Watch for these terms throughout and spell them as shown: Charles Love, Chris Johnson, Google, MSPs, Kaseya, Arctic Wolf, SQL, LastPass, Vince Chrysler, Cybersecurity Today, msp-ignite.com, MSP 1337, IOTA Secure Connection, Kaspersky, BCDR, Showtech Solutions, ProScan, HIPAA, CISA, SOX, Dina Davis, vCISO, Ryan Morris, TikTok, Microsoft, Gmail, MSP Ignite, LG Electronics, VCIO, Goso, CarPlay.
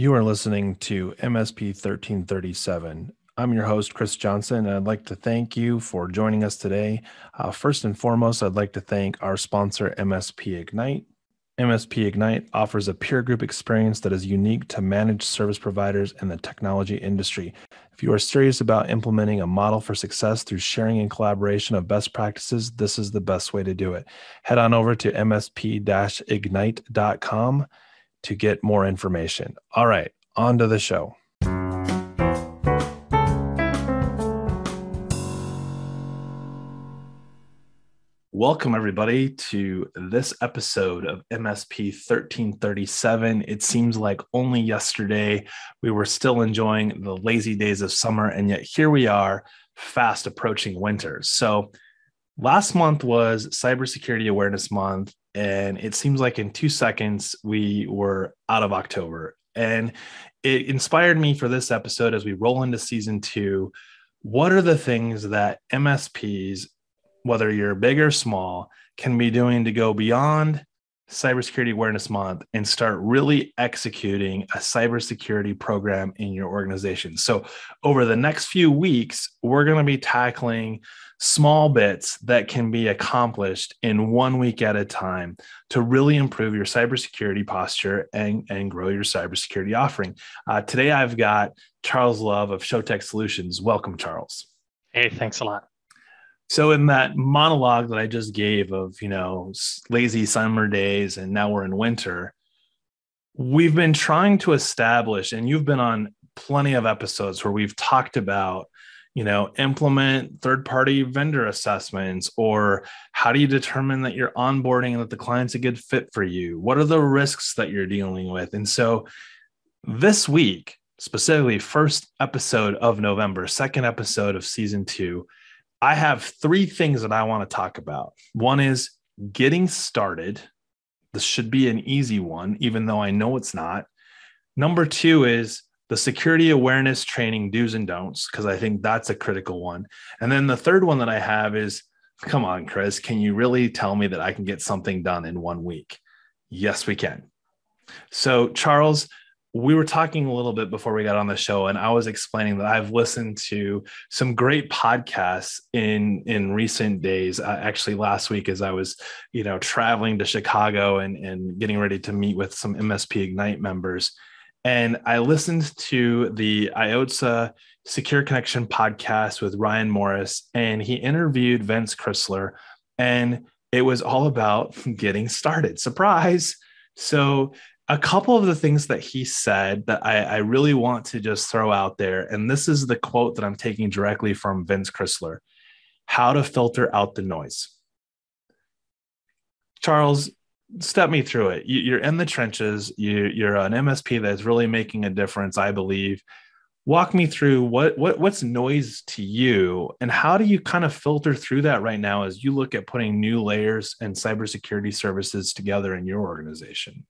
You are listening to MSP 1337. I'm your host, Chris Johnson, and I'd like to thank you for joining us today. First and foremost, I'd like to thank our sponsor, MSP Ignite. MSP Ignite offers a peer group experience that is unique to managed service providers in the technology industry. If you are serious about implementing a model for success through sharing and collaboration of best practices, this is the best way to do it. Head on over to msp-ignite.com to get more information. All right, on to the show. Welcome, everybody, to this episode of MSP 1337. It seems like only yesterday we were still enjoying the lazy days of summer, and yet here we are, fast approaching winter. So last month was Cybersecurity Awareness Month, and it seems like in 2 seconds we were out of October. And it inspired me for this episode as we roll into season 2. What are the things that MSPs, whether you're big or small, can be doing to go beyond Cybersecurity Awareness Month and start really executing a cybersecurity program in your organization? So over the next few weeks, we're going to be tackling small bits that can be accomplished in 1 week at a time to really improve your cybersecurity posture and grow your cybersecurity offering. Today, I've got Charles Love of Showtech Solutions. Welcome, Charles. Hey, thanks a lot. So in that monologue that I just gave of, lazy summer days and now we're in winter, we've been trying to establish, and you've been on plenty of episodes where we've talked about, implement third-party vendor assessments, or how do you determine that you're onboarding and that the client's a good fit for you? What are the risks that you're dealing with? And so this week, specifically first episode of November, second episode of season 2, I have 3 things that I want to talk about. One is getting started. This should be an easy one, even though I know it's not. Number 2 is the security awareness training do's and don'ts, because I think that's a critical one. And then the third one that I have is, come on, Chris, can you really tell me that I can get something done in 1 week? Yes, we can. So, Charles, we were talking a little bit before we got on the show, and I was explaining that I've listened to some great podcasts in recent days. Actually, last week, as I was, traveling to Chicago and getting ready to meet with some MSP Ignite members, and I listened to the IOTA Secure Connection podcast with Ryan Morris, and he interviewed Vince Chrysler, and it was all about getting started. Surprise! So, a couple of the things that he said that I really want to just throw out there, and this is the quote that I'm taking directly from Vince Chrysler: how to filter out the noise. Charles, step me through it. You're in the trenches. You're an MSP that's really making a difference, I believe. Walk me through what's noise to you, and how do you kind of filter through that right now as you look at putting new layers and cybersecurity services together in your organization?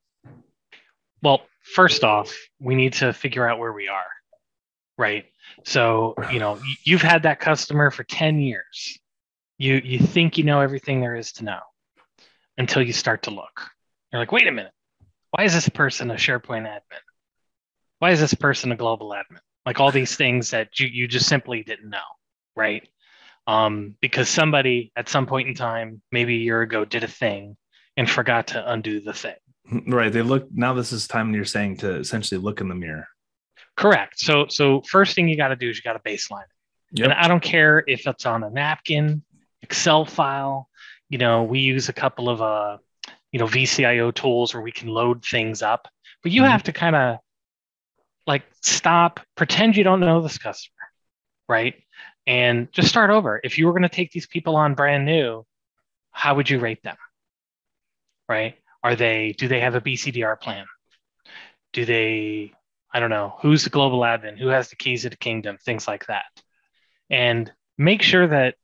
Well, first off, we need to figure out where we are, right? So, you've had that customer for 10 years. You think you know everything there is to know until you start to look. You're like, wait a minute. Why is this person a SharePoint admin? Why is this person a global admin? Like all these things that you just simply didn't know, right? Because somebody at some point in time, maybe a year ago, did a thing and forgot to undo the thing. Right. They look, now this is time you're saying to essentially look in the mirror. Correct. So first thing you got to do is you got to baseline it. Yep. And I don't care if it's on a napkin, Excel file. We use a couple of, VCIO tools where we can load things up, but you have to kind of stop, pretend you don't know this customer. Right. And just start over. If you were going to take these people on brand new, how would you rate them? Right. Do they have a BCDR plan? Who's the global admin? Who has the keys of the kingdom? Things like that. And make sure that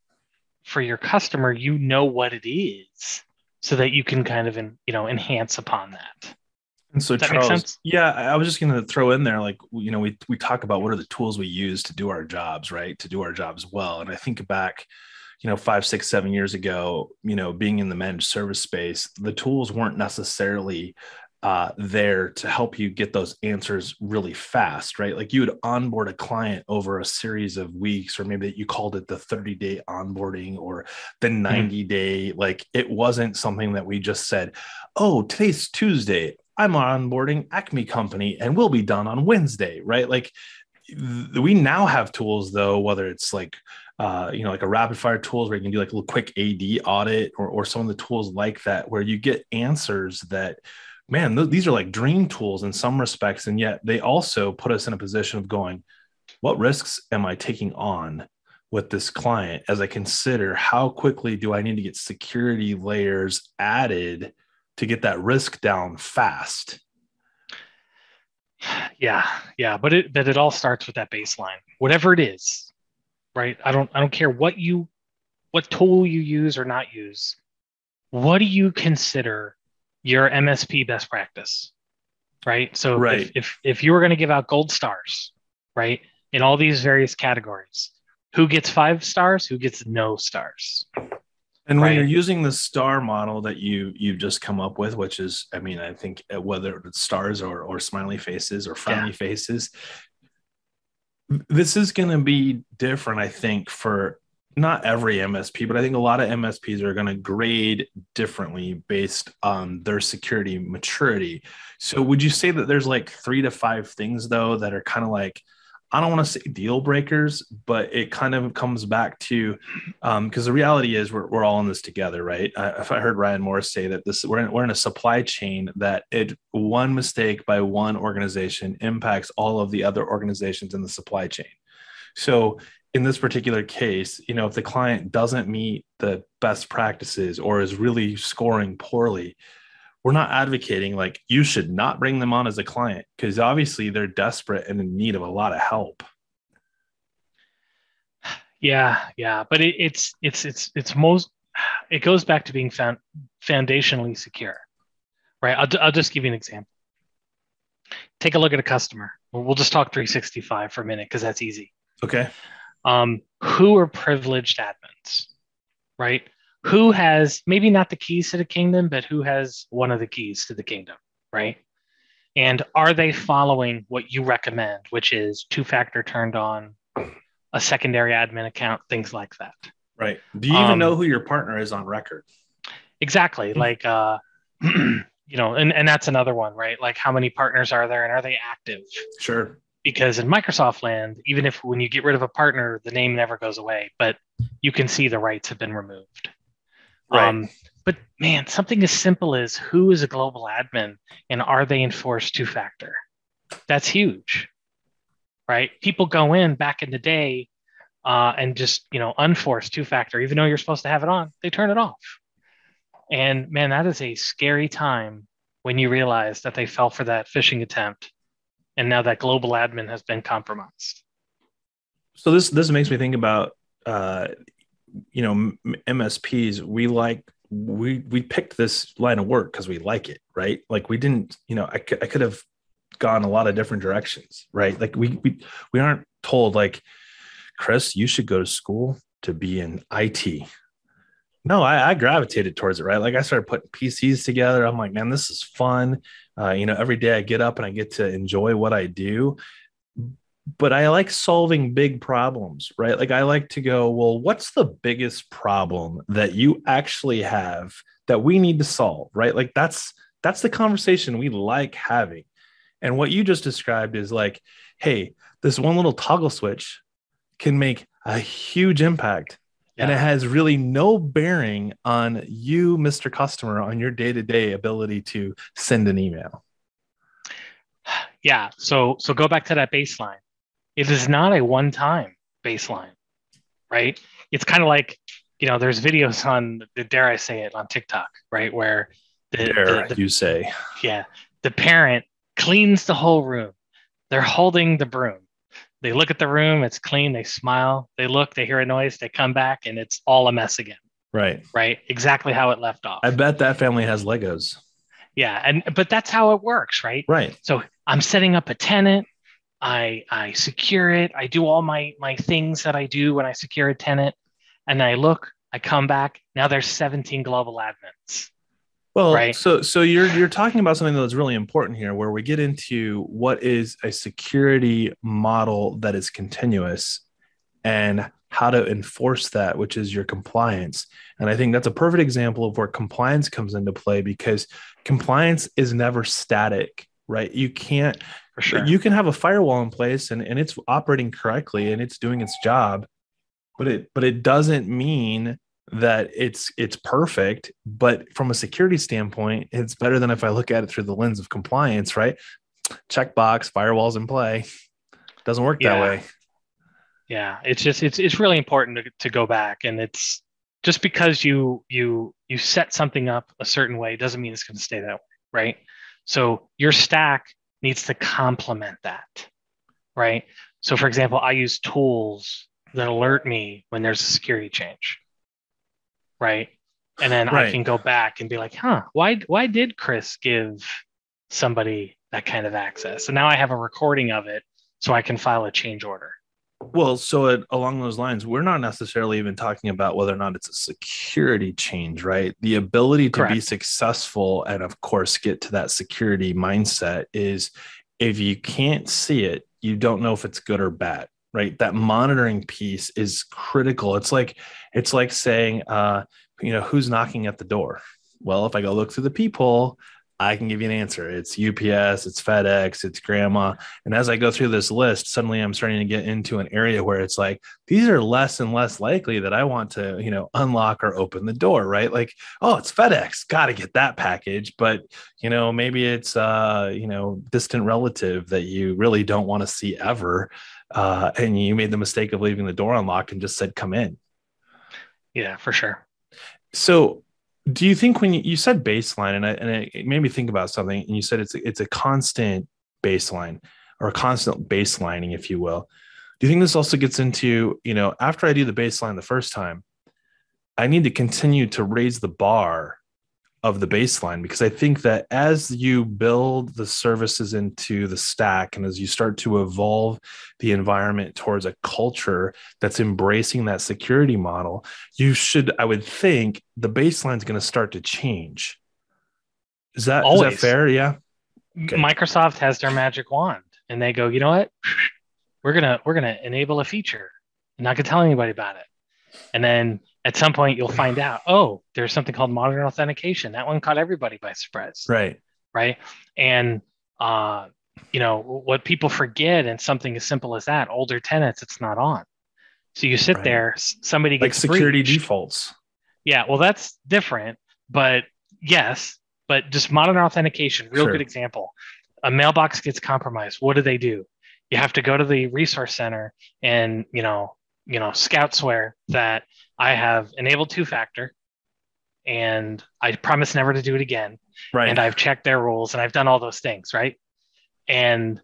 for your customer, you know what it is so that you can kind of, enhance upon that. And so, does that Charles, make sense? Yeah, I was just going to throw in there, we talk about what are the tools we use to do our jobs, right? To do our jobs well. And I think back, 5, 6, 7 years ago, being in the managed service space, the tools weren't necessarily there to help you get those answers really fast, right? Like you would onboard a client over a series of weeks, or maybe that you called it the 30-day onboarding or the 90-day. Like it wasn't something that we just said, oh, today's Tuesday, I'm onboarding Acme Company and we'll be done on Wednesday, right? Like we now have tools though, whether it's like, like a rapid fire tools where you can do like a little quick AD audit or some of the tools like that, where you get answers that, man, these are like dream tools in some respects. And yet they also put us in a position of going, what risks am I taking on with this client as I consider how quickly do I need to get security layers added to get that risk down fast? Yeah. But it all starts with that baseline, whatever it is, right? I don't care what tool you use or not use. What do you consider your MSP best practice, right? So if you were going to give out gold stars, right, in all these various categories, who gets 5 stars, who gets no stars? And when you're using the star model that you've just come up with, which is, I mean, I think whether it's stars or smiley faces or frowny faces, this is going to be different, I think, for not every MSP, but I think a lot of MSPs are going to grade differently based on their security maturity. So would you say that there's like 3 to 5 things, though, that are kind of like, I don't want to say deal breakers, but it kind of comes back to, because the reality is we're all in this together, right? If I heard Ryan Morris say that we're in a supply chain that one mistake by one organization impacts all of the other organizations in the supply chain. So in this particular case, you know, if the client doesn't meet the best practices or is really scoring poorly, we're not advocating like you should not bring them on as a client, because obviously they're desperate and in need of a lot of help. Yeah. But it goes back to being foundationally secure, right? I'll just give you an example. Take a look at a customer. We'll just talk 365 for a minute, because that's easy. Okay. Who are privileged admins, right? Who has maybe not the keys to the kingdom, but who has one of the keys to the kingdom, right? And are they following what you recommend, which is 2-factor turned on, a secondary admin account, things like that? Right. Do you even know who your partner is on record? Exactly. Like, and that's another one, right? Like, how many partners are there and are they active? Sure. Because in Microsoft land, even if when you get rid of a partner, the name never goes away, but you can see the rights have been removed. Right. But man, something as simple as who is a global admin and are they enforced 2-factor? That's huge, right? People go in back in the day and just, unforced 2-factor, even though you're supposed to have it on, they turn it off. And man, that is a scary time when you realize that they fell for that phishing attempt. And now that global admin has been compromised. So this makes me think about, MSPs, we picked this line of work because we like it, right? Like we didn't, I could have gone a lot of different directions, right? Like we aren't told like, Chris, you should go to school to be in IT. No, I gravitated towards it, right? Like I started putting PCs together. I'm like, man, this is fun. Every day I get up and I get to enjoy what I do. But I like solving big problems, right? Like I like to go, well, what's the biggest problem that you actually have that we need to solve, right? Like that's the conversation we like having. And what you just described is like, hey, this one little toggle switch can make a huge impact. Yeah. And it has really no bearing on you, Mr. Customer, on your day-to-day ability to send an email. Yeah. So go back to that baseline. It is not a one-time baseline, right? It's kind of like, there's videos on, dare I say it, on TikTok, right? Where the parent cleans the whole room. They're holding the broom. They look at the room, it's clean, they smile, they look, they hear a noise, they come back, and it's all a mess again. Right. Exactly how it left off. I bet that family has Legos. Yeah, but that's how it works, right? Right. So I'm setting up a tenant, I secure it, I do all my things that I do when I secure a tenant, and I look, I come back, now there's 17 global admins. Well, right? So you're talking about something that's really important here, where we get into what is a security model that is continuous and how to enforce that, which is your compliance. And I think that's a perfect example of where compliance comes into play, because compliance is never static, right? You can't, for sure. You can have a firewall in place and it's operating correctly and it's doing its job, but it doesn't mean that it's perfect. But from a security standpoint, it's better than if I look at it through the lens of compliance, right? Checkbox, firewall's in play. Doesn't work that way. Yeah. It's just, it's really important to go back, and it's just because you set something up a certain way doesn't mean it's going to stay that way. Right. So your stack needs to complement that. Right. So for example, I use tools that alert me when there's a security change. Right. And then I can go back and be like, why did Chris give somebody that kind of access? And now I have a recording of it so I can file a change order. Well, so along those lines, we're not necessarily even talking about whether or not it's a security change, right? The ability to be successful and, of course, get to that security mindset is if you can't see it, you don't know if it's good or bad, right? That monitoring piece is critical. It's like saying, who's knocking at the door? Well, if I go look through the peephole, I can give you an answer. It's UPS, it's FedEx, it's grandma. And as I go through this list, suddenly I'm starting to get into an area where it's like, these are less and less likely that I want to, unlock or open the door, right? Like, oh, it's FedEx, got to get that package. But, maybe it's, distant relative that you really don't want to see ever. And you made the mistake of leaving the door unlocked and just said, come in. Yeah, for sure. So, do you think when you said baseline, and it made me think about something, and you said it's a constant baseline, or a constant baselining, if you will. Do you think this also gets into, after I do the baseline the first time, I need to continue to raise the bar of the baseline? Because I think that as you build the services into the stack, and as you start to evolve the environment towards a culture that's embracing that security model, I would think the baseline is going to start to change. Is that fair? Yeah. Okay. Microsoft has their magic wand and they go, you know what? We're going to enable a feature. I'm not going to tell anybody about it. And then at some point, you'll find out, oh, there's something called modern authentication. That one caught everybody by surprise. Right. And, what people forget, and something as simple as that, older tenants, it's not on. So you sit there, somebody gets like security breached. Defaults. Yeah, well, that's different. But yes, but just modern authentication, real good example. A mailbox gets compromised. What do? You have to go to the resource center and, scouts swear that I have enabled two-factor and I promise never to do it again. Right. And I've checked their rules and I've done all those things. Right. And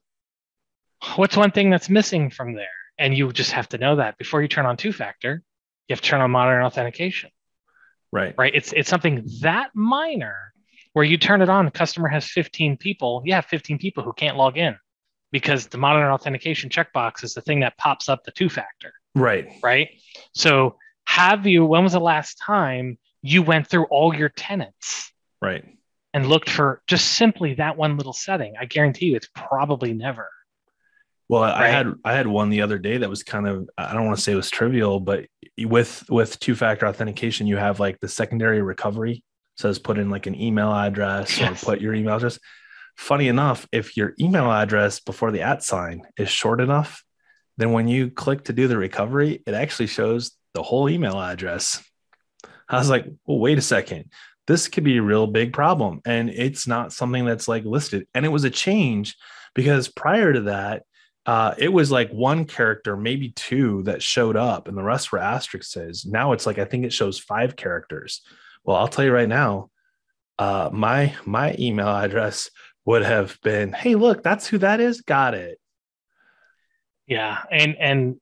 what's one thing that's missing from there? And you just have to know that before you turn on two-factor, you have to turn on modern authentication. Right. It's something that minor where you turn it on. The customer has 15 people. You have 15 people who can't log in because the modern authentication checkbox is the thing that pops up the two-factor. Right. So when was the last time you went through all your tenants? Right. And looked for just simply that one little setting? I guarantee you it's probably never. Well, right? I had one the other day that was kind of, I don't want to say it was trivial, but with two-factor authentication, you have like the secondary recovery. So it's put in like an email address or put your email address. Funny enough, if your email address before the @ sign is short enough, then when you click to do the recovery, it actually shows the whole email address. I was like, well, wait a second. This could be a real big problem. And it's not something that's like listed. And it was a change because prior to that, it was like one character, maybe two that showed up and the rest were asterisks. Now it's like, I think it shows 5 characters. Well, I'll tell you right now, my email address would have been, hey, look, that's who that is. Got it. Yeah. And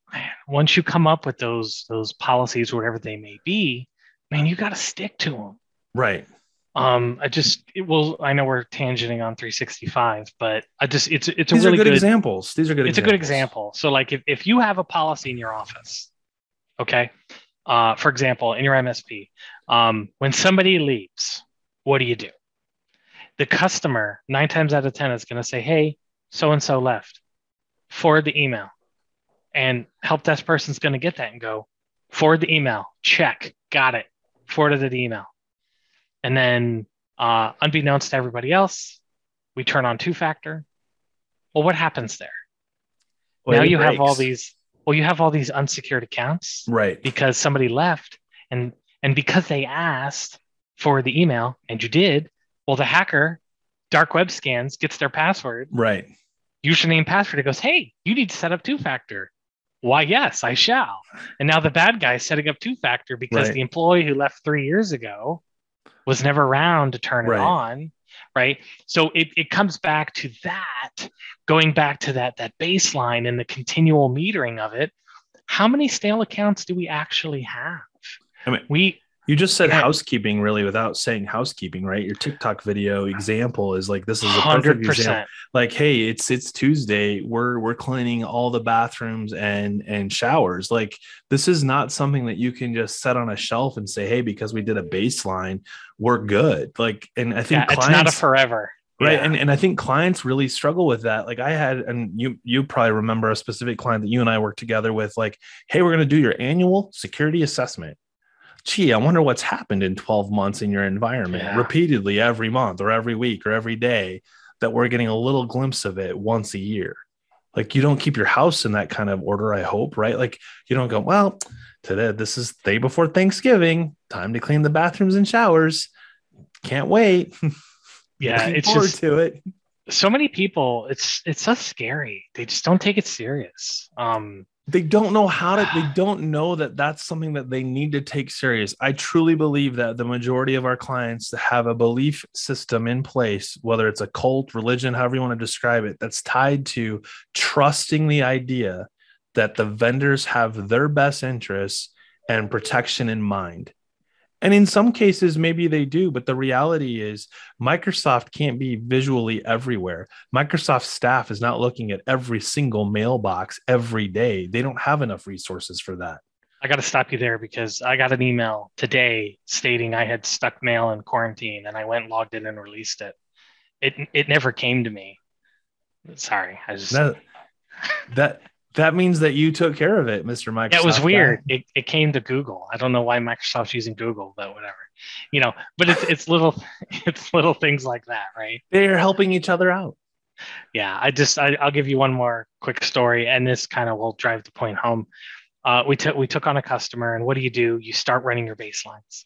once you come up with those policies, whatever they may be, man, you got to stick to them. Right. I know we're tangenting on 365, but it's these a really good examples. These are good. It's examples. A good example. So like if you have a policy in your office, okay. For example, in your MSP, when somebody leaves, what do you do? the customer 9 times out of 10 is going to say, hey, so-and-so left, forward the email. And help desk person's going to get that and go, forward the email, check, got it, forwarded the email. And then unbeknownst to everybody else, we turn on 2-factor. Well, what happens there? Well, now you have all these, you have all these unsecured accounts, right? Because somebody left and because they asked for the email and you did, well, the hacker dark web scans, gets their password, right? Username, password. It goes, hey, you need to set up 2-factor. Why, yes, I shall. And now the bad guy is setting up 2-factor because the employee who left 3 years ago was never around to turn it on, right? So it comes back to that, going back to that baseline and the continual metering of it. How many stale accounts do we actually have? I mean, you just said housekeeping really without saying housekeeping, right? Your TikTok video example is like, this is a perfect example. Like, hey, it's Tuesday. We're cleaning all the bathrooms and showers. Like, this is not something that you can just set on a shelf and say, hey, because we did a baseline, we're good. Like, and I think clients, it's not a forever. Right. Yeah. And I think clients really struggle with that. Like I had, and you probably remember a specific client that you and I worked together with, like, hey, we're going to do your annual security assessment. Gee, I wonder what's happened in 12 months in your environment repeatedly every month or every week or every day that we're getting a little glimpse of it once a year. Like you don't keep your house in that kind of order, I hope, right? Like you don't go, well, today, this is day before Thanksgiving, time to clean the bathrooms and showers. Can't wait. Yeah. It's forward to it. So many people, it's so scary. They just don't take it serious. They don't know how to, they don't know that that's something that they need to take serious. I truly believe that the majority of our clients have a belief system in place, whether it's a cult, religion, however you want to describe it, that's tied to trusting the idea that the vendors have their best interests and protection in mind. And in some cases, maybe they do, but the reality is Microsoft can't be visually everywhere. Microsoft staff is not looking at every single mailbox every day. They don't have enough resources for that. I got to stop you there because I got an email today stating I had stuck mail in quarantine and I went and logged in and released it. It never came to me. Sorry. I just... That means that you took care of it, Mr. Microsoft. That was weird. It came to Google. I don't know why Microsoft's using Google, but whatever, you know, but it's little things like that, right? They're helping each other out. Yeah. I'll give you one more quick story and this kind of will drive the point home. We took on a customer and what do? You start running your baselines,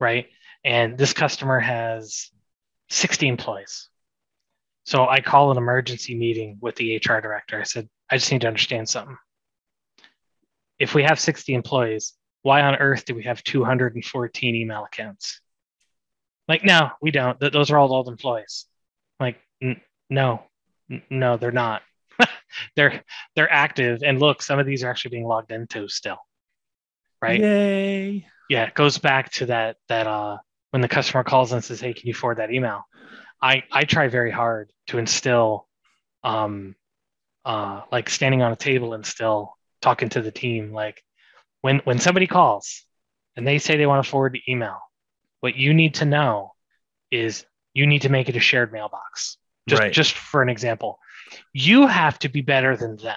right? And this customer has 60 employees. So I call an emergency meeting with the HR director. I said, I just need to understand something. If we have 60 employees, why on earth do we have 214 email accounts? Like, no, we don't. Those are all old employees. Like, no, they're not. They're active. And look, some of these are actually being logged into still. Right? Yay. Yeah, it goes back to that when the customer calls and says, hey, can you forward that email? I try very hard to instill like standing on a table and still talking to the team. Like when somebody calls and they say they want to forward the email, what you need to know is you need to make it a shared mailbox. Just for an example, you have to be better than them.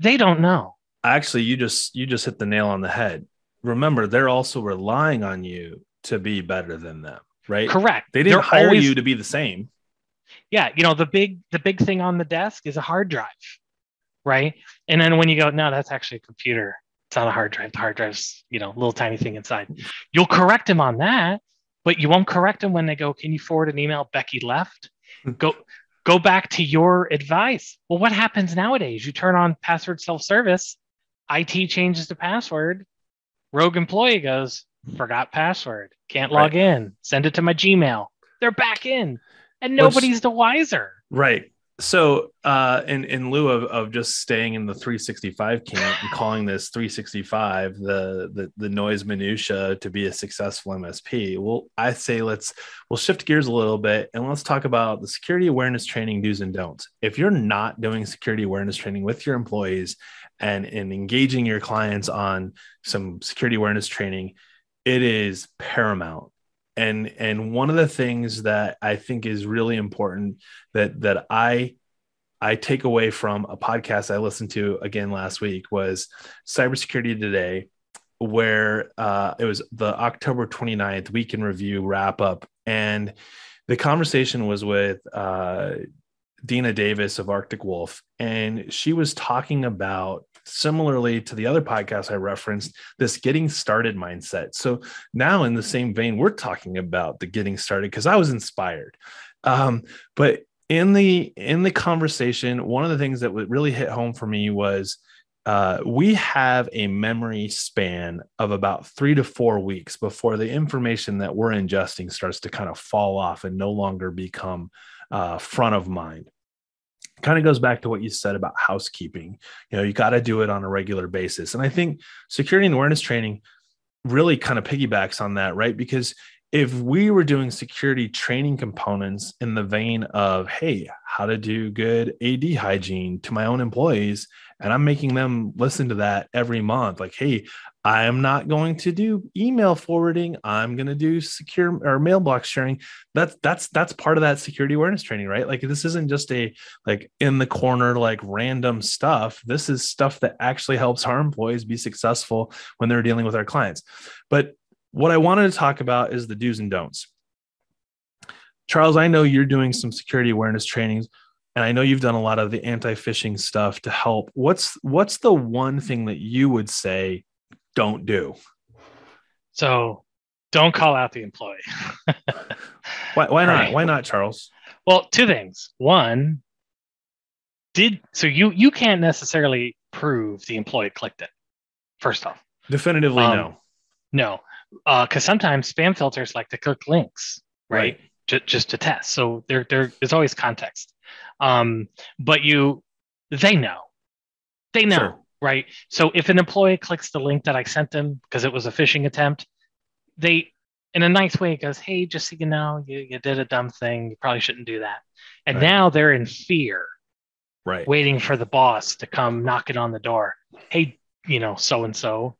They don't know. Actually, you just hit the nail on the head. Remember, they're also relying on you to be better than them, right? Correct. They didn't hire you to be the same. Yeah, you know, the big thing on the desk is a hard drive, right? And then when you go, no, that's actually a computer. It's not a hard drive. The hard drive's, you know, a little tiny thing inside. You'll correct them on that, but you won't correct them when they go, can you forward an email? Becky left. Go back to your advice. Well, what happens nowadays? You turn on password self-service. IT changes the password. Rogue employee goes, forgot password. Can't log in. Send it to my Gmail. They're back in. And nobody's the wiser. Right. So in lieu of just staying in the 365 camp and calling this 365 the noise minutia to be a successful MSP, well, I say we'll shift gears a little bit and let's talk about the security awareness training do's and don'ts. If you're not doing security awareness training with your employees and engaging your clients on some security awareness training, it is paramount. And one of the things that I think is really important that I take away from a podcast I listened to again last week was Cybersecurity Today, where it was the October 29th Week in Review wrap up. And the conversation was with Dina Davis of Arctic Wolf. And she was talking about, similarly to the other podcast I referenced, this getting started mindset. So now in the same vein, we're talking about the getting started, because I was inspired. But in the conversation, one of the things that really hit home for me was we have a memory span of about 3 to 4 weeks before the information that we're ingesting starts to kind of fall off and no longer become front of mind. Kind of goes back to what you said about housekeeping. You know, you got to do it on a regular basis. And I think security and awareness training really kind of piggybacks on that, right? Because if we were doing security training components in the vein of, hey, how to do good AD hygiene to my own employees, and I'm making them listen to that every month, like, hey, I am not going to do email forwarding. I'm going to do secure or mailbox sharing. That's part of that security awareness training, right? Like, this isn't just a, like, in the corner, like, random stuff. This is stuff that actually helps our employees be successful when they're dealing with our clients. But what I wanted to talk about is the do's and don'ts. Charles, I know you're doing some security awareness trainings, and I know you've done a lot of the anti-phishing stuff to help. What's the one thing that you would say don't do? So don't call out the employee. Why not? Right. Why not, Charles? Well, two things. One, you can't necessarily prove the employee clicked it, first off. Definitively, no. Because sometimes spam filters like to click links, right? Just to test. So there's always context. But they know, sure, right? So if an employee clicks the link that I sent them because it was a phishing attempt, they, in a nice way, goes, hey, just so you know, you did a dumb thing. You probably shouldn't do that. And now they're in fear, right? Waiting for the boss to come knocking on the door. Hey, so-and-so,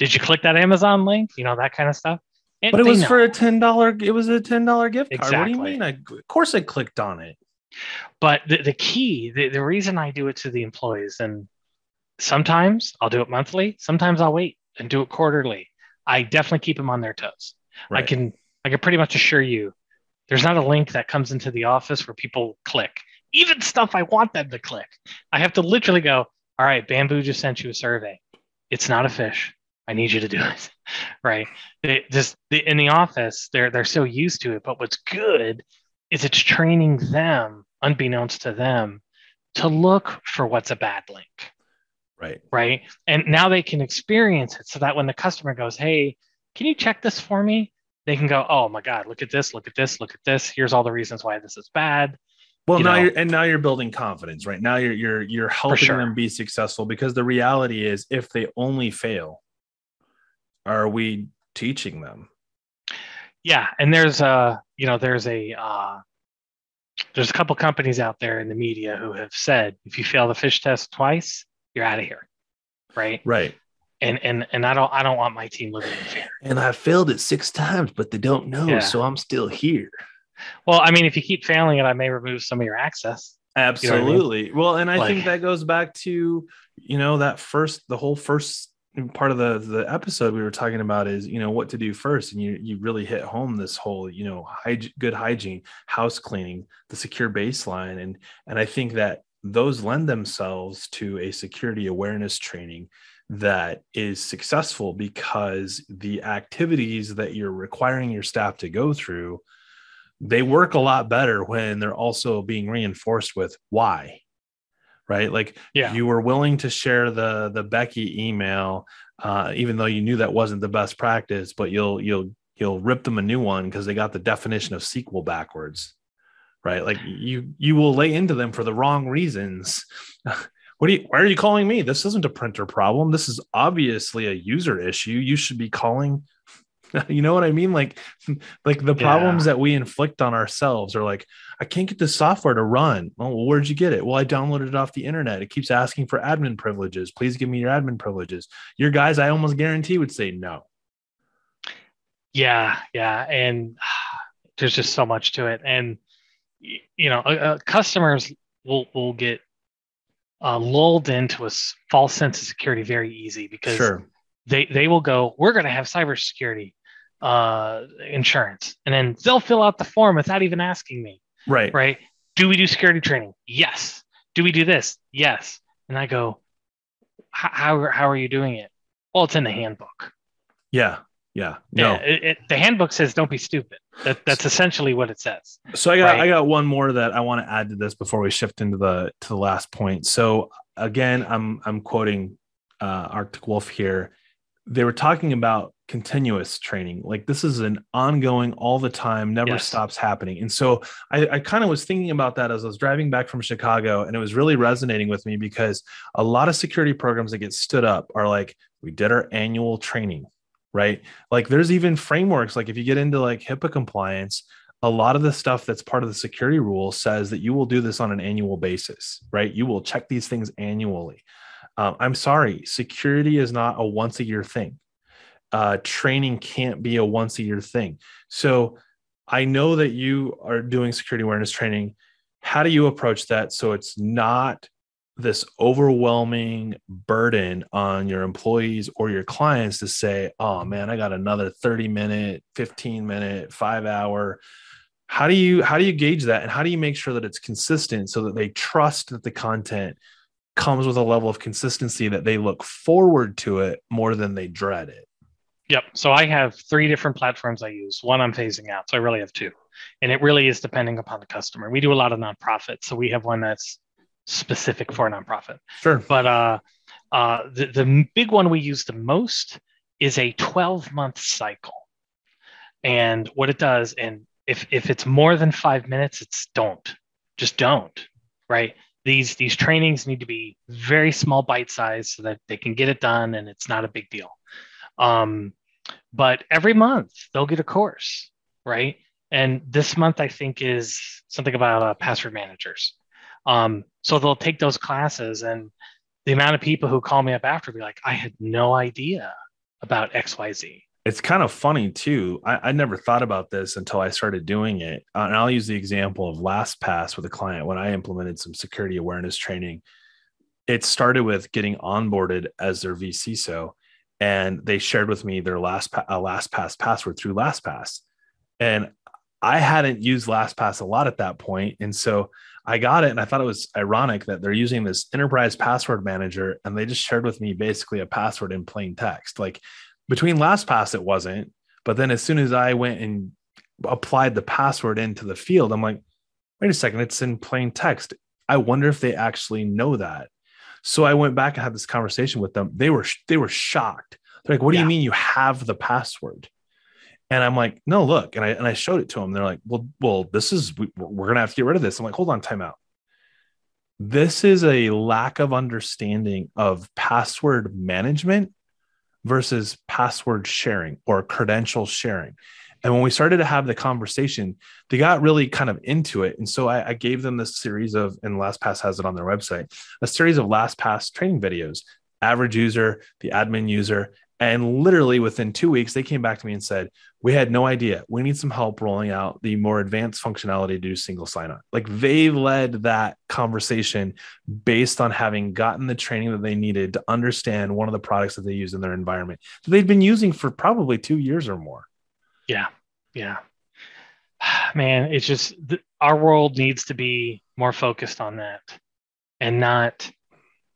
did you click that Amazon link? That kind of stuff. And but it was for $10. It was a $10 gift card. Exactly. What do you mean? Of course I clicked on it. But the key, the reason I do it to the employees, and sometimes I'll do it monthly. Sometimes I'll wait and do it quarterly. I definitely keep them on their toes. Right. I can pretty much assure you, there's not a link that comes into the office where people click. Even stuff I want them to click. I have to literally go, all right, Bamboo just sent you a survey. It's not a fish. I need you to do it, right? In the office, they're so used to it. But what's good is it's training them, unbeknownst to them, to look for what's a bad link, right? And now they can experience it, so that when the customer goes, "Hey, can you check this for me?" They can go, "Oh my God, look at this! Look at this! Look at this! Here's all the reasons why this is bad." Well, now you're building confidence, right? Now you're helping them be successful, because the reality is, if they only fail, are we teaching them? Yeah. And there's a couple companies out there in the media who have said, if you fail the fish test twice, you're out of here. Right. Right. And I don't want my team living in fear. And I failed it 6 times, but they don't know. Yeah. So I'm still here. Well, I mean, if you keep failing it, I may remove some of your access. Absolutely. You know what I mean? Well, and I think that goes back to, that the whole first part of the episode we were talking about is, what to do first. And you really hit home this whole, good hygiene, house cleaning, the secure baseline. And I think that those lend themselves to a security awareness training that is successful, because the activities that you're requiring your staff to go through, they work a lot better when they're also being reinforced with why. Right? You were willing to share the Becky email, even though you knew that wasn't the best practice, but you'll rip them a new one because they got the definition of SQL backwards. Right? Like, you will lay into them for the wrong reasons. Why are you calling me? This isn't a printer problem. This is obviously a user issue. You should be calling. You know what I mean? Like the problems that we inflict on ourselves are like, I can't get this software to run. Well, where'd you get it? Well, I downloaded it off the internet. It keeps asking for admin privileges. Please give me your admin privileges. Your guys, I almost guarantee, would say no. Yeah. And there's just so much to it. And, you know, customers will get lulled into a false sense of security very easy because sure. they will go, we're going to have cybersecurity insurance. And then they'll fill out the form without even asking me. Right. Right. Do we do security training? Yes. Do we do this? Yes. And I go, how are you doing it? Well, it's in the handbook. Yeah. Yeah. No. Yeah, the handbook says, don't be stupid. That's essentially what it says. So I got one more that I want to add to this before we shift into the last point. So again, I'm quoting Arctic Wolf here. They were talking about continuous training. Like this is an ongoing, all the time, never yes. stops happening. And so I kind of was thinking about that as I was driving back from Chicago, and it was really resonating with me because a lot of security programs that get stood up are like, we did our annual training, right? Like there's even frameworks. Like if you get into like HIPAA compliance, a lot of the stuff that's part of the security rule says that you will do this on an annual basis, right? You will check these things annually. I'm sorry, security is not a once a year thing. Training can't be a once a year thing. So I know that you are doing security awareness training. How do you approach that so it's not this overwhelming burden on your employees or your clients to say, oh man, I got another 30 minute, 15 minute, 5 hour. How do you gauge that? And how do you make sure that it's consistent so that they trust that the content comes with a level of consistency that they look forward to it more than they dread it? Yep. So I have three different platforms I use. One I'm phasing out. So I really have two. And it really is depending upon the customer. We do a lot of nonprofits. So we have one that's specific for a nonprofit. Sure. But the big one we use the most is a 12-month cycle. And what it does, and if it's more than 5 minutes, it's don't. Just don't, right? These trainings need to be very small bite size so that they can get it done and it's not a big deal. But every month they'll get a course, right? And this month I think is something about password managers. So they'll take those classes, and the amount of people who call me up after be like, I had no idea about XYZ. It's kind of funny too. I never thought about this until I started doing it. And I'll use the example of LastPass with a client. When I implemented some security awareness training, it started with getting onboarded as their vCISO. And they shared with me their LastPass password through LastPass. And I hadn't used LastPass a lot at that point. And so I got it, and I thought it was ironic that they're using this enterprise password manager, and they just shared with me basically a password in plain text. Like between LastPass, it wasn't. But then as soon as I went and applied the password into the field, I'm like, wait a second, it's in plain text. I wonder if they actually know that. So I went back and had this conversation with them. They were shocked. They're like, what do you mean you have the password? And I'm like, no, look. And I showed it to them. They're like, well, this is, we're going to have to get rid of this. I'm like, hold on, time out. This is a lack of understanding of password management versus password sharing or credential sharing. And when we started to have the conversation, they got really kind of into it. And so I gave them this series of, and LastPass has it on their website, a series of LastPass training videos, average user, the admin user. And literally within 2 weeks, they came back to me and said, we had no idea. We need some help rolling out the more advanced functionality to do single sign-on. Like they led that conversation based on having gotten the training that they needed to understand one of the products that they use in their environment that they'd been using for probably 2 years or more. Yeah. Man, it's just our world needs to be more focused on that and not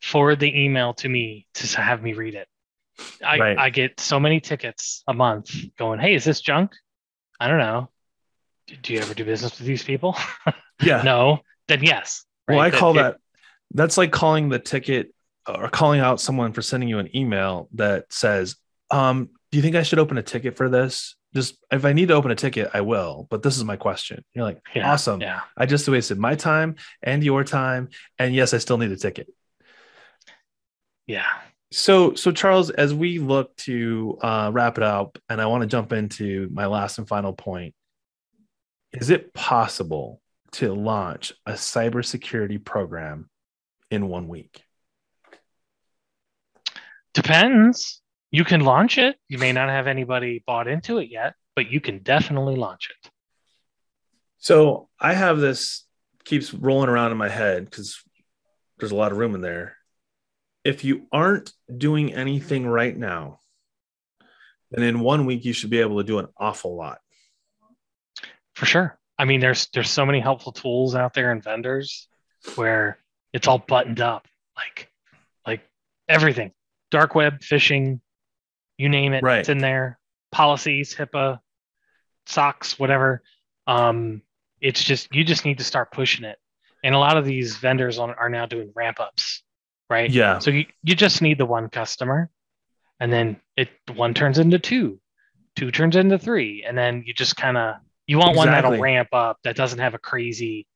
forward the email to me to have me read it. Right. I get so many tickets a month going, hey, is this junk? I don't know. Do you ever do business with these people? Yeah. No. Then yes. Right? Well, I call that. That's like calling the ticket or calling out someone for sending you an email that says, do you think I should open a ticket for this? Just if I need to open a ticket, I will. But this is my question. You're like, awesome. Yeah. I just wasted my time and your time. And yes, I still need a ticket. Yeah. So Charles, as we look to wrap it up, and I want to jump into my last and final point, is it possible to launch a cybersecurity program in 1 week? Depends. You can launch it. You may not have anybody bought into it yet. but you can definitely launch it. So I have this keeps rolling around in my head because there's a lot of room in there. If you aren't doing anything right now, then in 1 week, you should be able to do an awful lot. For sure. I mean, there's so many helpful tools out there and vendors where it's all buttoned up, like everything, dark web, phishing, you name it, right. It's in there, policies, HIPAA, SOX, whatever. It's just, you just need to start pushing it. And a lot of these vendors are now doing ramp ups, right? Yeah. So you just need the one customer, and then one turns into two turns into three. And then you just kind of, you want one that'll ramp up, that doesn't have a crazy,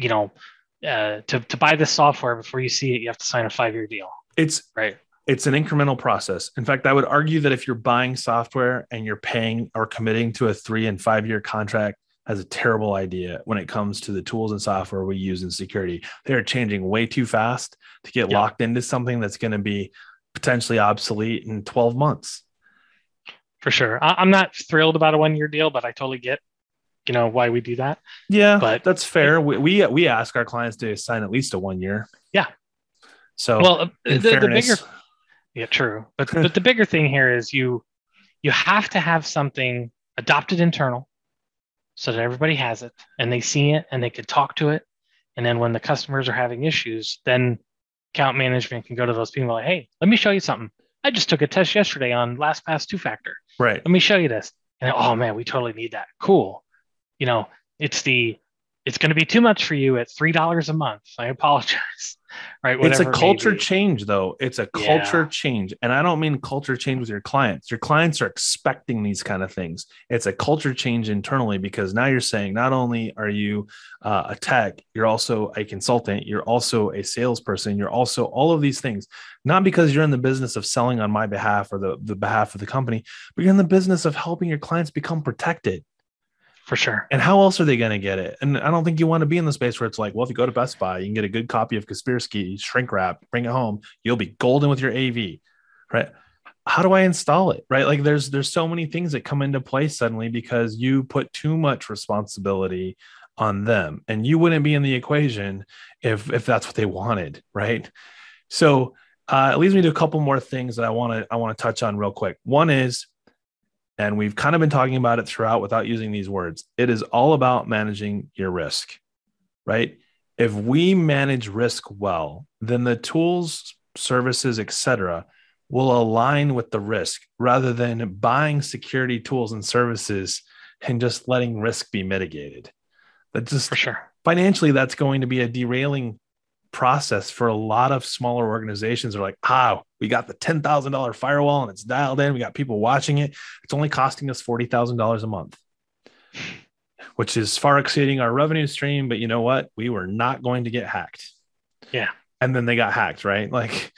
to buy this software before you see it, you have to sign a 5-year deal. It's an incremental process. In fact, I would argue that if you're buying software and you're paying or committing to a 3- and 5-year contract, has a terrible idea when it comes to the tools and software we use in security. They're changing way too fast to get locked into something that's going to be potentially obsolete in 12 months. For sure. I'm not thrilled about a 1-year deal, but I totally get, why we do that. Yeah, but that's fair. We ask our clients to sign at least a 1-year. Yeah. So true. But the bigger thing here is you have to have something adopted internal, so that everybody has it and they see it and they could talk to it. And then when the customers are having issues, then account management can go to those people like, hey, let me show you something. I just took a test yesterday on LastPass 2-factor. Right. Let me show you this. And oh man, we totally need that. Cool. It's going to be too much for you at $3 a month. I apologize. Right. It's a culture change though. It's a culture change. And I don't mean culture change with your clients. Your clients are expecting these kind of things. It's a culture change internally, because now you're saying, not only are you a tech, you're also a consultant, you're also a salesperson, you're also all of these things, not because you're in the business of selling on my behalf or the behalf of the company, but you're in the business of helping your clients become protected. For sure. And how else are they going to get it? And I don't think you want to be in the space where it's like, well, if you go to Best Buy, you can get a good copy of Kaspersky, shrink wrap, bring it home. You'll be golden with your AV, right? How do I install it, right? Like there's so many things that come into play suddenly because you put too much responsibility on them, and you wouldn't be in the equation if that's what they wanted, right? So it leads me to a couple more things that I want to touch on real quick. One is, and we've kind of been talking about it throughout without using these words, it is all about managing your risk, right? If we manage risk well, then the tools, services, et cetera, will align with the risk rather than buying security tools and services and just letting risk be mitigated. That's just for sure. Financially, that's going to be a derailing process for a lot of smaller organizations. Are like, we got the $10,000 firewall and it's dialed in. We got people watching it. It's only costing us $40,000 a month, which is far exceeding our revenue stream. But you know what? We were not going to get hacked. Yeah. And then they got hacked, right? Like,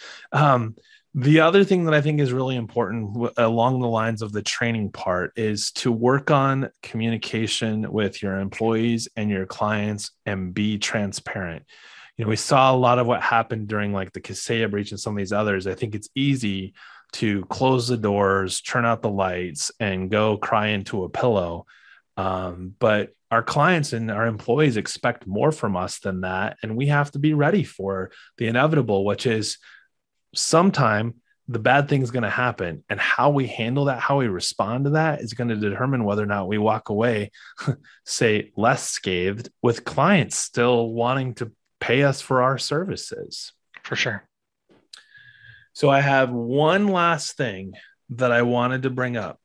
the other thing that I think is really important along the lines of the training part is to work on communication with your employees and your clients and be transparent. We saw a lot of what happened during like the Kaseya breach and some of these others. I think it's easy to close the doors, turn out the lights, and go cry into a pillow. But our clients and our employees expect more from us than that. And we have to be ready for the inevitable, which is sometime the bad thing is going to happen. And how we handle that, how we respond to that is going to determine whether or not we walk away, say, less scathed, with clients still wanting to pay us for our services. For sure. So I have one last thing that I wanted to bring up.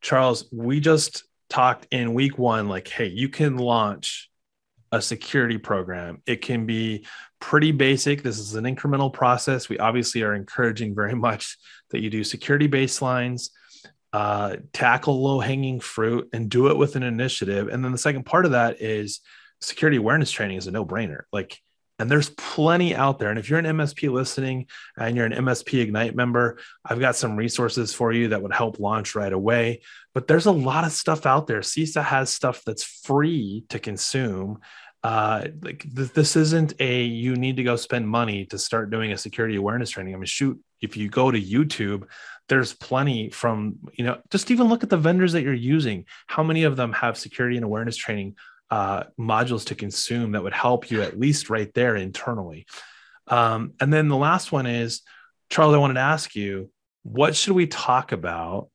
Charles, we just talked in week 1, like, hey, you can launch a security program. It can be pretty basic. This is an incremental process. We obviously are encouraging very much that you do security baselines, tackle low-hanging fruit, and do it with an initiative. And then the second part of that is security awareness training is a no-brainer. Like, and there's plenty out there. And if you're an MSP listening and you're an MSP Ignite member, I've got some resources for you that would help launch right away. But there's a lot of stuff out there. CISA has stuff that's free to consume. This isn't you need to go spend money to start doing a security awareness training. I mean, shoot, if you go to YouTube, There's plenty from, just even look at the vendors that you're using. How many of them have security and awareness training modules to consume that would help you at least right there internally? And then the last one is, Charles, I wanted to ask you, what should we talk about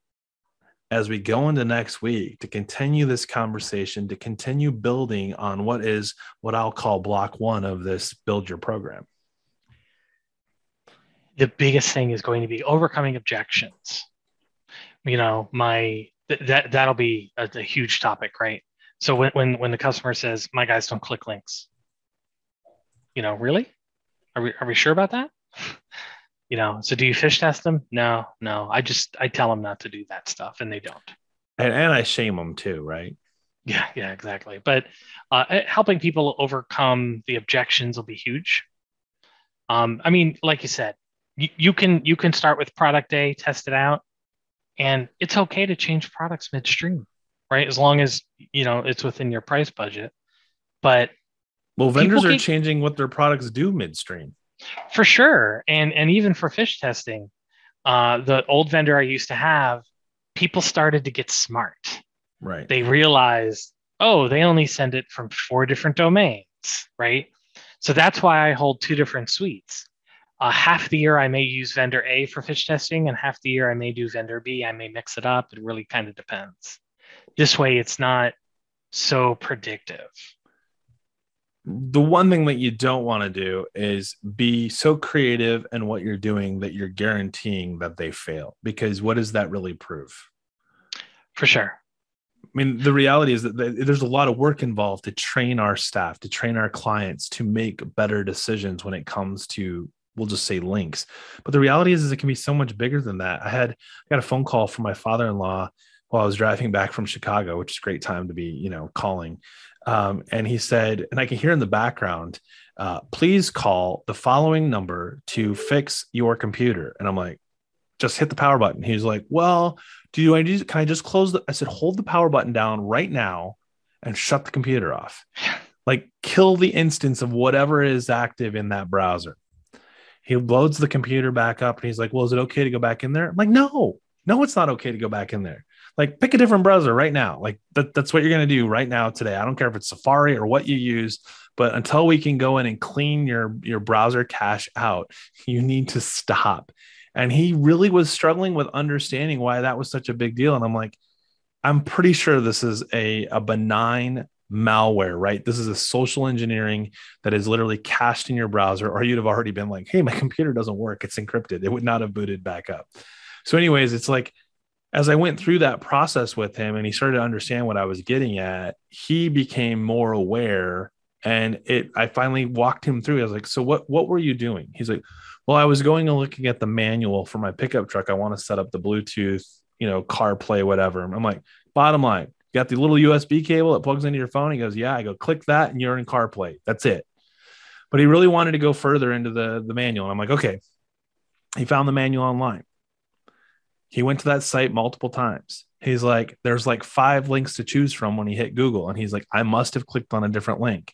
as we go into next week to continue this conversation, to continue building on what is what I'll call block one of this build your program? The biggest thing is going to be overcoming objections. That'll be a huge topic, right? So when the customer says, my guys don't click links, really? Are we sure about that? So do you fish test them? No. I tell them not to do that stuff and they don't. And I shame them too, right? Yeah, exactly. But helping people overcome the objections will be huge. Like you said, you can start with product A, test it out, and it's okay to change products midstream, right? As long as, it's within your price budget. But vendors are changing what their products do midstream. For sure. And even for fish testing, the old vendor I used to have, people started to get smart. Right. They realized, they only send it from 4 different domains, right? So that's why I hold 2 different suites. Half the year I may use vendor A for fish testing, and half the year I may do vendor B. I may mix it up. It really kind of depends. This way, it's not so predictive. The one thing that you don't want to do is be so creative in what you're doing that you're guaranteeing that they fail, because what does that really prove? For sure. The reality is that there's a lot of work involved to train our staff, to train our clients to make better decisions when it comes to, we'll just say, links. But the reality is it can be so much bigger than that. I got a phone call from my father-in-law while I was driving back from Chicago, which is a great time to be, calling. And he said, and I can hear in the background, please call the following number to fix your computer. And I'm like, just hit the power button. He's like, well, can I just close I said, hold the power button down right now and shut the computer off. Like, kill the instance of whatever is active in that browser. He loads the computer back up and he's like, well, is it okay to go back in there? I'm like, no, it's not okay to go back in there. Like, pick a different browser right now. Like that's what you're going to do right now today. I don't care if it's Safari or what you use, but until we can go in and clean your browser cache out, you need to stop. And he really was struggling with understanding why that was such a big deal. And I'm like, I'm pretty sure this is a benign malware, right? This is a social engineering that is literally cached in your browser, or you'd have already been like, hey, my computer doesn't work. It's encrypted. It would not have booted back up. So anyways, it's like, as I went through that process with him and he started to understand what I was getting at, he became more aware. And I finally walked him through. I was like, so what were you doing? He's like, well, I was going and looking at the manual for my pickup truck. I want to set up the Bluetooth, CarPlay, whatever. And I'm like, bottom line, you got the little USB cable that plugs into your phone. He goes, yeah. I go, click that and you're in CarPlay. That's it. But he really wanted to go further into the manual. And I'm like, okay. He found the manual online. He went to that site multiple times. He's like, there's like 5 links to choose from when he hit Google. And he's like, I must have clicked on a different link.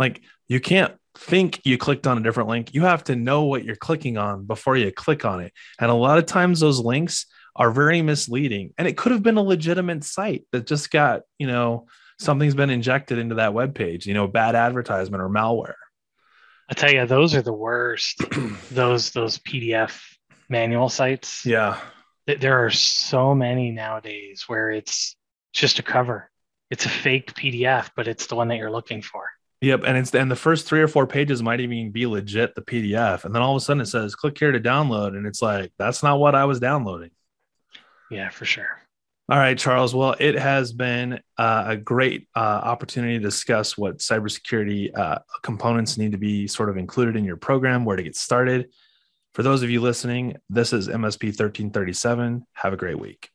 Like, you can't think you clicked on a different link. You have to know what you're clicking on before you click on it. And a lot of times those links are very misleading. And it could have been a legitimate site that just got, something's been injected into that web page, bad advertisement or malware. I tell you, those are the worst. those PDF manual sites. Yeah. There are so many nowadays where it's just a cover. It's a fake PDF, but it's the one that you're looking for. Yep. And the first 3 or 4 pages might even be legit, the PDF. And then all of a sudden it says, click here to download. And it's like, that's not what I was downloading. Yeah, for sure. All right, Charles. Well, it has been a great opportunity to discuss what cybersecurity components need to be sort of included in your program, where to get started. For those of you listening, this is MSP 1337. Have a great week.